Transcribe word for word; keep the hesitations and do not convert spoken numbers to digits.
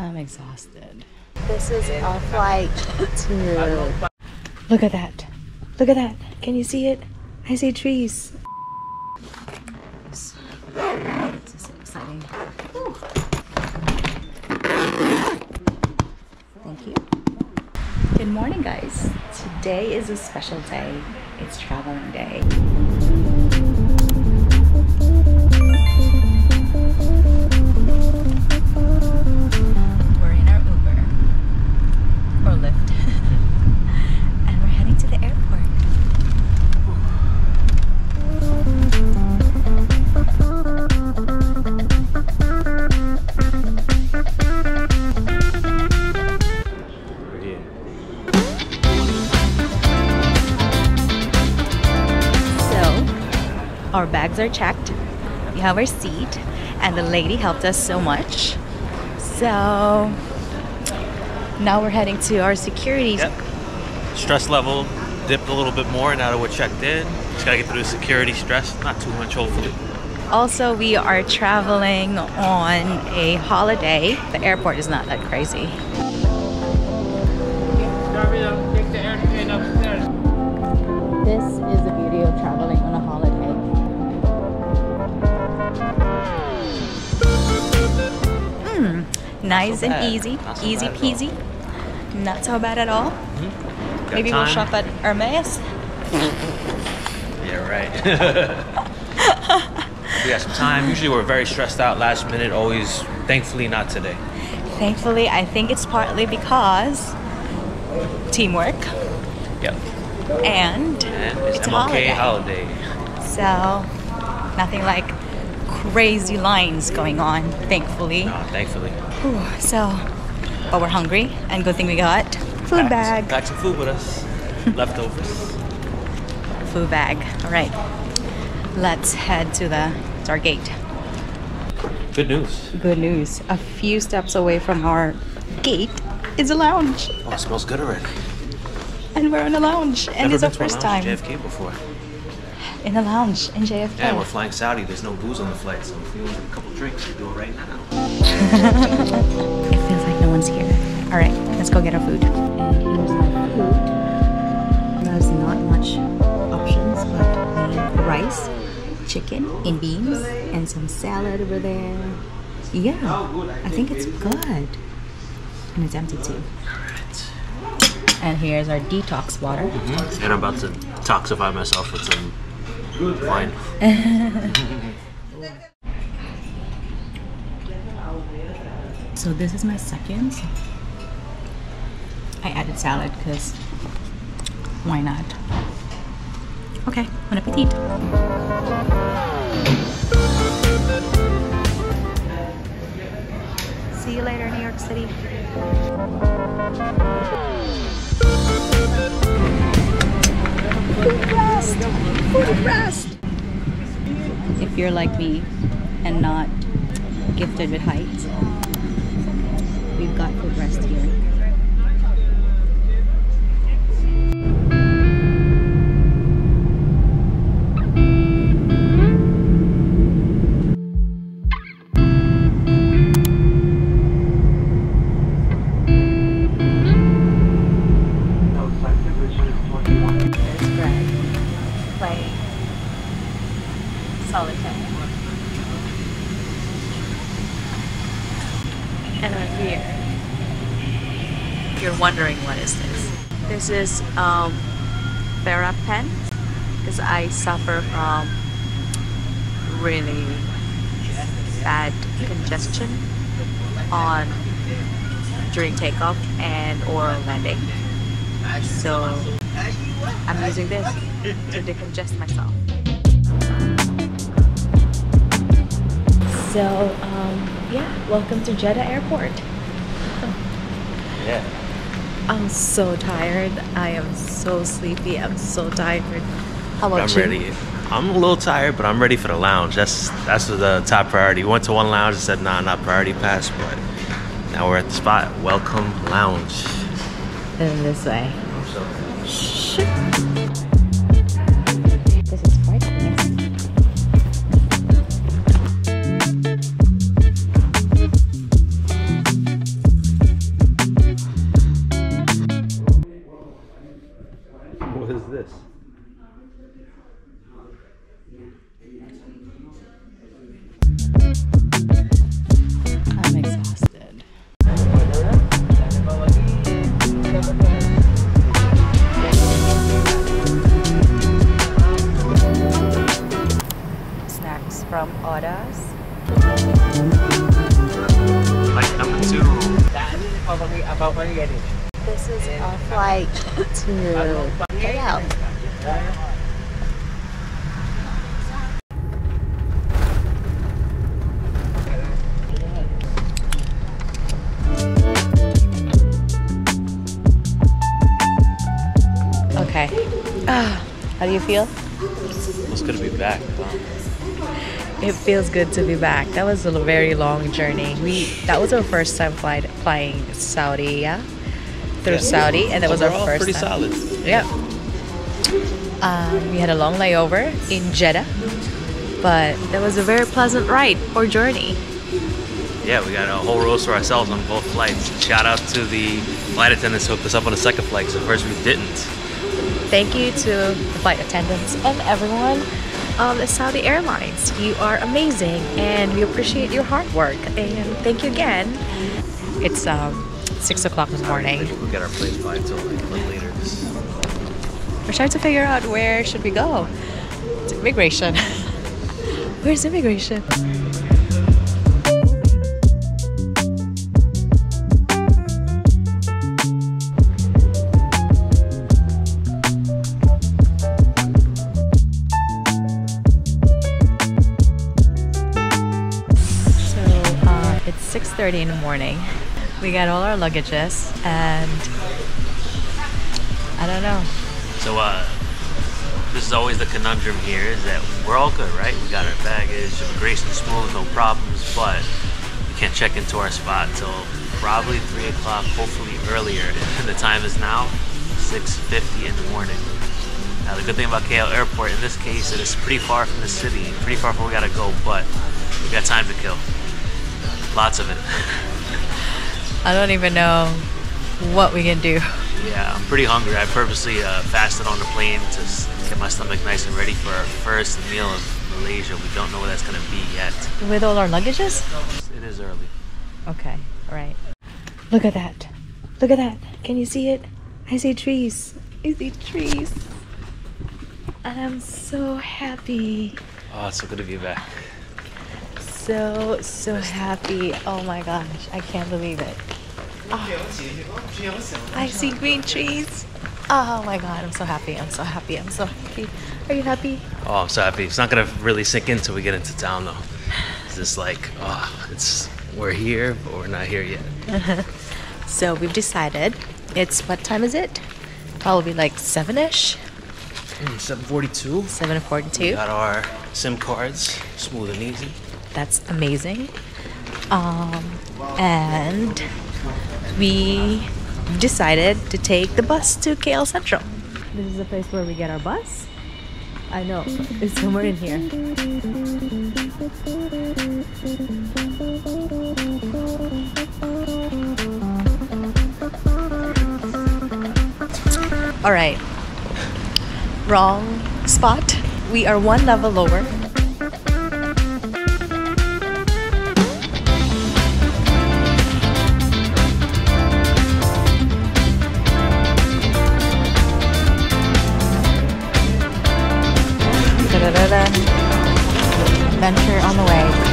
I'm exhausted. This is our flight to... Look at that. Look at that. Can you see it? I see trees. This is exciting. Ooh. Thank you. Good morning, guys. Today is a special day. It's traveling day. Our bags are checked, we have our seat, and the lady helped us so much. So now we're heading to our security. Yep. Stress level dipped a little bit more now that we're checked in. Just gotta get through the security stress, not too much hopefully. Also, we are traveling on a holiday. The airport is not that crazy. This is the beauty of traveling on a holiday. Nice and easy, easy peasy, not so bad at all. Mm-hmm. Maybe time. We'll shop at Hermes. Yeah, right. We got some time. Usually we're very stressed out last minute, always. Thankfully not today. Thankfully, I think it's partly because teamwork. Yep. And, and it's, it's M L K holiday. holiday. So nothing like crazy lines going on, thankfully. No, thankfully. Whew, so, but we're hungry, and good thing we got food packed, bag. Packed some food with us, leftovers. Food bag. All right, let's head to the to our gate. Good news. Good news. A few steps away from our gate is a lounge. Oh, it smells good already. And we're in a lounge, Never and it's our first time. Never been to a lounge in J F K before. In a lounge in J F K. Yeah, we're flying Saudi. There's no booze on the flight, so if you want a couple drinks, we do it right now. It feels like no one's here. All right, let's go get our food. And here's my food. There's not much options, but rice, chicken, and beans, and some salad over there. Yeah, I think it's good. And it's empty too. All right. And here's our detox water. Mm-hmm. And I'm about to toxify myself with some wine. So this is my second. I added salad because why not? Okay, bon appetit. See you later, New York City. Food rest! Food rest! If you're like me and not gifted with heights, we've got food rest here. You're wondering what is this? This is um, Fera Pen, because I suffer from really bad congestion on during takeoff and or landing. So I'm using this to decongest myself. So um, yeah, welcome to Jeddah Airport. Yeah. I'm so tired. I am so sleepy. I'm so tired. How about you? I'm ready. I'm a little tired, but I'm ready for the lounge. That's that's the top priority. We went to one lounge and said, nah, not priority pass, but now we're at the spot. Welcome lounge. And this way. This is frightening. I'm exhausted. Snacks from Odas. Flight number two. This is our flight to K L. Okay. Ah, how do you feel? It's good to be back. It feels good to be back. That was a very long journey. We that was our first time fly, flying Saudia yeah? through yeah. Saudi, and that so was our first pretty time. Pretty solid. Yeah. Um, we had a long layover in Jeddah, but that was a very pleasant ride or journey. Yeah, we got a whole roast for ourselves on both flights. Shout out to the flight attendants who hooked us up on the second flight, because the first we didn't. Thank you to the flight attendants and everyone of Saudi Airlines. You are amazing, and we appreciate your hard work. And thank you again. It's um, six o'clock in the morning. We got our plane flight until like later. We're trying to figure out where should we go. It's immigration. Where's immigration? six thirty in the morning. We got all our luggages, and I don't know. So uh, this is always the conundrum here, is that we're all good, right? We got our baggage, immigration's smooth, no problems, but we can't check into our spot till probably three o'clock, hopefully earlier. And the time is now six fifty in the morning. Now the good thing about K L Airport in this case, it is pretty far from the city, pretty far from where we gotta go, but we got time to kill. Lots of it. I don't even know what we can do. Yeah, I'm pretty hungry. I purposely uh, fasted on the plane to get my stomach nice and ready for our first meal of Malaysia. We don't know where that's going to be yet. With all our luggages? It is early. Okay, all right. Look at that. Look at that. Can you see it? I see trees. I see trees. And I'm so happy. Oh, it's so good to be back. So, so happy. Oh my gosh, I can't believe it. Oh, I see green trees. Oh my god, I'm so happy. I'm so happy. I'm so happy. Are you happy? Oh, I'm so happy. It's not going to really sink in until we get into town though. It's just like, oh, it's, we're here, but we're not here yet. So we've decided it's, what time is it? Probably like seven-ish. Mm, seven forty-two. seven forty-two. We got our SIM cards, smooth and easy. That's amazing. Um, and we decided to take the bus to K L Central. This is the place where we get our bus. I know, it's somewhere in here. All right, wrong spot. We are one level lower. Adventure on the way.